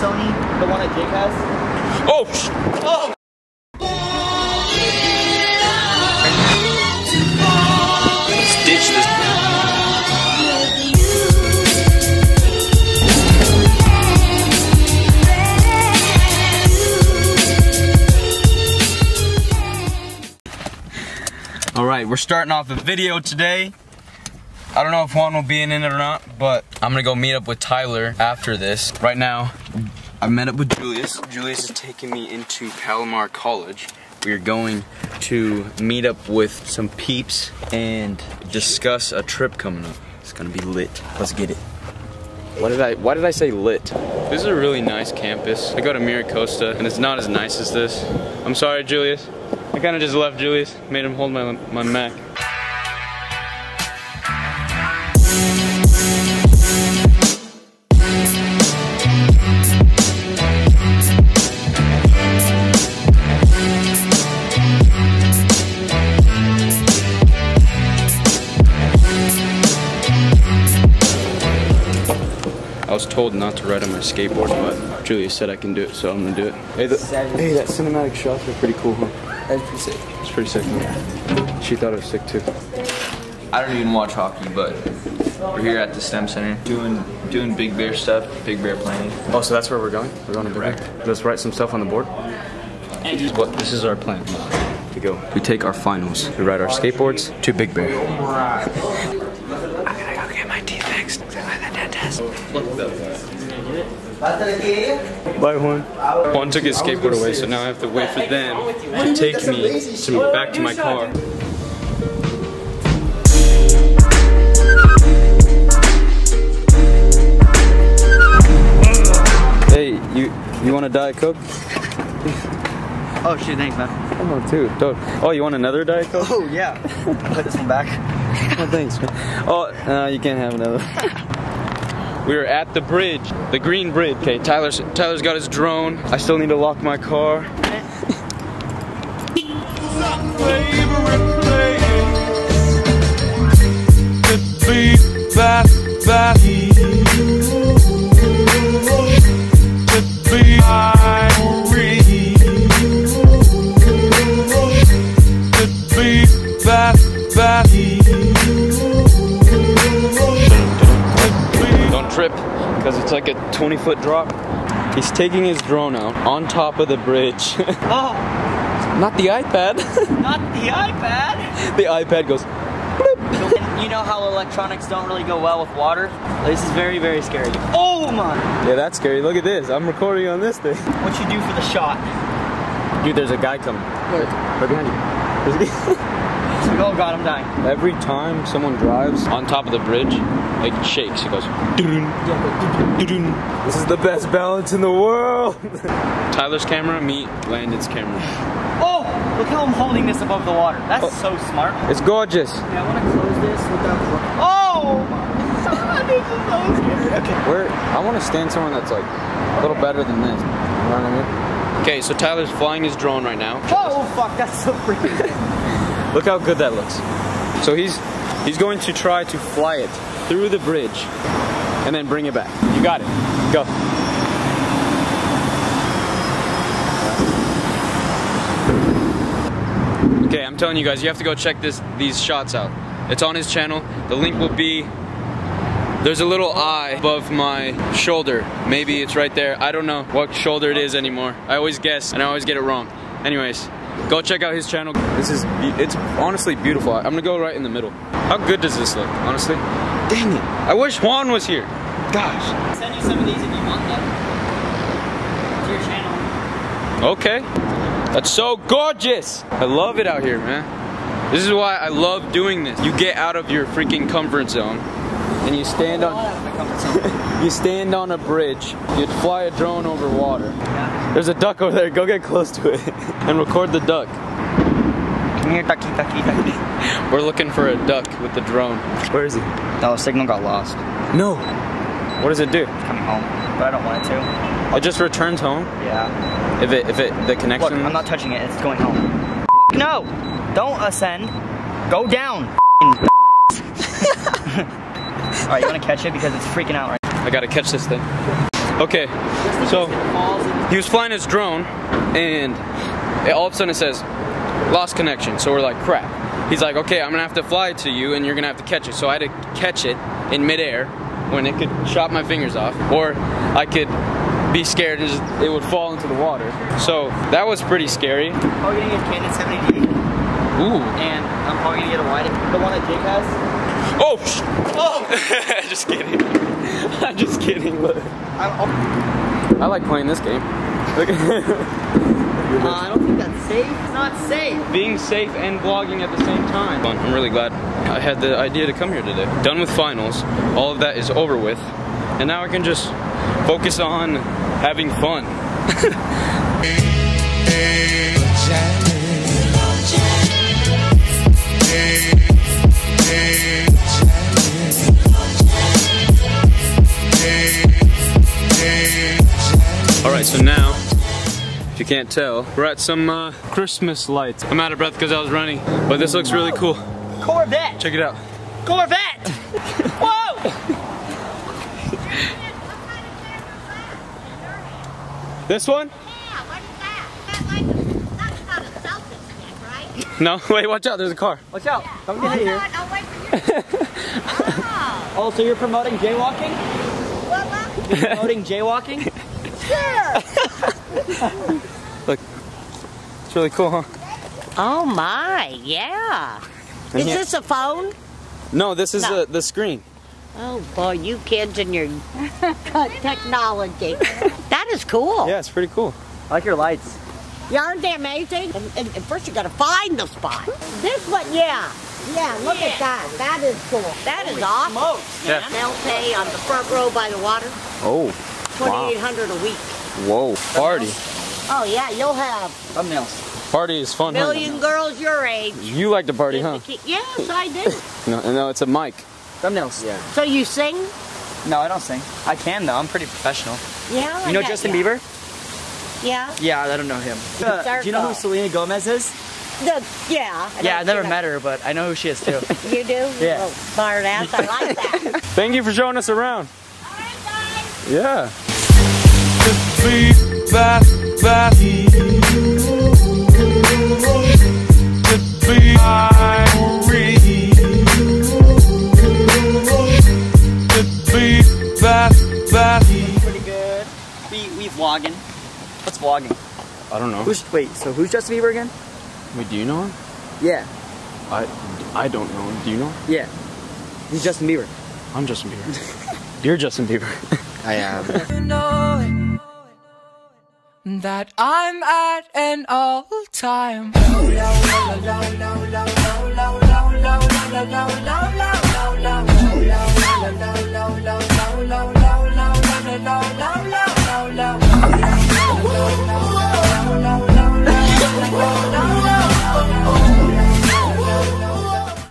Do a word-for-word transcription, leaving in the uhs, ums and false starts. Sony, the one that Jake has? Oh! Oh! Stitch this. All right, we're starting off the video today. I don't know if Juan will be in it or not, but I'm gonna go meet up with Tyler after this. Right now, I met up with Julius. Julius is taking me into Palomar College. We are going to meet up with some peeps and discuss a trip coming up. It's gonna be lit. Let's get it. Why did I, why did I say lit? This is a really nice campus. I go to MiraCosta, and it's not as nice as this. I'm sorry, Julius. I kinda just left Julius, made him hold my, my Mac. I was told not to ride on my skateboard, but Julia said I can do it, so I'm gonna do it. Hey, the, hey that cinematic shots are pretty cool, huh? That's pretty sick. It's pretty sick. Yeah. She thought it was sick too. I don't even watch hockey, but we're here at the STEM Center doing doing Big Bear stuff, Big Bear planning. Oh, so that's where we're going? We're going to Big Bear. Let's write some stuff on the board. What? This is our plan to go. We take our finals. We ride our skateboards to Big Bear. Bye, Juan. Juan took his skateboard away, so now I have to wait for them to take me to back to my car. Hey, you you want a Diet Coke? Oh shit, thanks, man. I want two. Oh, you want another Diet Coke? Oh yeah. I'll put this one back. Oh thanks, man. Oh, no, you can't have another. We are at the bridge, the Green Bridge. Okay, Tyler's, Tyler's got his drone. I still need to lock my car. Because it's like a twenty foot drop. He's taking his drone out on top of the bridge. Oh! Not the iPad. Not the iPad? The iPad goes bloop. You know how electronics don't really go well with water? This is very, very scary. Oh my! Yeah, that's scary. Look at this. I'm recording on this thing. What you do for the shot? Dude, there's a guy coming. Where? Right behind you. Oh god, I'm dying. Every time someone drives on top of the bridge, it shakes. It goes. This is the best balance in the world. Tyler's camera, meet Landon's camera. Oh, look how I'm holding this above the water. That's oh. So smart. It's gorgeous. Yeah, I want to close this without. Oh, this is so scary. Okay. Where I want to stand somewhere that's like a little better than this. You know what I mean? Okay, so Tyler's flying his drone right now. Oh fuck, that's so freaking good. Look how good that looks. So he's he's going to try to fly it through the bridge, and then bring it back. You got it. Go. Okay, I'm telling you guys, you have to go check this these shots out. It's on his channel. The link will be, there's a little eye above my shoulder. Maybe it's right there. I don't know what shoulder it is anymore. I always guess, and I always get it wrong. Anyways, go check out his channel. This is, it's honestly beautiful. I'm gonna go right in the middle. How good does this look, honestly? Dang it. I wish Juan was here. Gosh. I'll send you some of these if you want them. To your channel. Okay. That's so gorgeous. I love it out here, man. This is why I love doing this. You get out of your freaking comfort zone. And you stand on you stand on a bridge. You'd fly a drone over water. Yeah. There's a duck over there. Go get close to it and record the duck. We're looking for a duck with the drone. Where is he? No, the signal got lost. No. What does it do? It's coming home, but I don't want it to. It just returns home? Yeah. If it, if it, the connection. Look, I'm not touching it. It's going home. No. Don't ascend. Go down. All right, you want to catch it because it's freaking out right now. I gotta catch this thing. Okay, so he was flying his drone, and it, all of a sudden it says, lost connection. So we're like, crap. He's like, okay, I'm gonna have to fly to you, and you're gonna have to catch it. So I had to catch it in midair when it could chop my fingers off, or I could be scared and just, it would fall into the water. So that was pretty scary. I'm probably gonna get a Canon seven D. Ooh. And I'm probably gonna get a wide, the one that Jake has. Oh! Oh! Just kidding. I'm just kidding. Look. I, I like playing this game. Look. uh, I don't think that's safe. It's not safe. Being safe and vlogging at the same time. I'm really glad I had the idea to come here today. Done with finals. All of that is over with. And now I can just focus on having fun. Alright, so now, if you can't tell, we're at some uh, Christmas lights. I'm out of breath because I was running, but this looks really cool. Corvette! Check it out. Corvette! Whoa! This one? Yeah, what is that? That light is not a selfie stick, right? No, wait, watch out, there's a car. Watch out. Yeah. Come get oh, here. God, I'll wait for you. Oh. Oh, so you're promoting jaywalking? What, what? You're promoting jaywalking? Look, it's really cool, huh? Oh my, yeah. Is this a phone? No, this is no. A, the screen. Oh boy, you kids and your technology. That is cool. Yeah, it's pretty cool. I like your lights. Yeah, aren't they amazing? And, and, and first you gotta find the spot. This one, yeah. Yeah, look yeah. at that. That is cool. That Holy is awesome. Smokes, yeah. Melty on the front row by the water. Oh. twenty-eight hundred a week. Whoa, party. Oh yeah, you'll have thumbnails. Party is fun, million huh? girls your age. You like to party, huh? Yes, I do. No, no, it's a mic. Thumbnails. Yeah. So you sing? No, I don't sing. I can though, I'm pretty professional. Yeah, like You know that, Justin yeah. Bieber? Yeah. Yeah, I don't know him. Uh, do you know who Selena Gomez is? The, yeah. I yeah, I've never met her, but I know who she is too. You do? Yeah. Oh, smart ass, I like that. Thank you for showing us around. Yeah. Pretty good. We we vlogging. What's vlogging? I don't know. Who's, wait, so who's Justin Bieber again? Wait, do you know him? Yeah. I I don't know him. Do you know him? Yeah. He's Justin Bieber. I'm Justin Bieber. You're Justin Bieber. I am. That I'm at an all time.